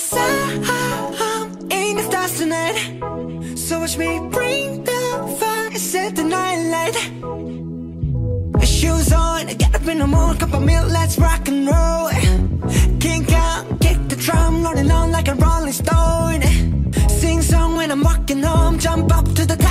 Cause I'm in the stars tonight. So watch me bring the fire, set the night light. Shoes on, get up in the moon, cup of milk, let's rock and roll. Kick out, kick the drum, rolling on like a rolling stone. Sing song when I'm walking home, jump up to the top.